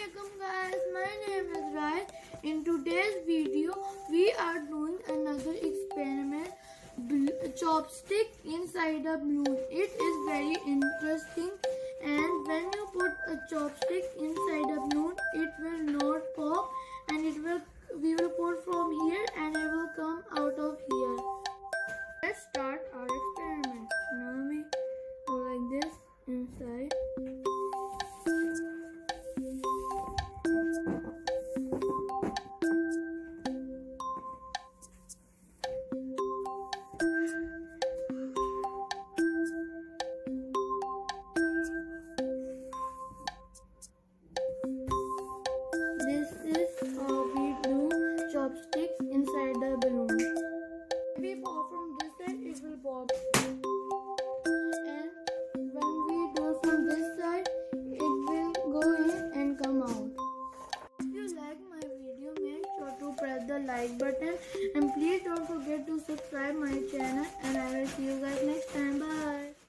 Welcome guys, my name is Raeed. In today's video we are doing another experiment, chopstick inside a balloon. It is very interesting, and when you put a chopstick inside a balloon it will not pop, and we will pour from here and it will come out of here. Let's start our experiment. Now we go like this inside. Like button, and please don't forget to subscribe my channel, and I will see you guys next time. Bye.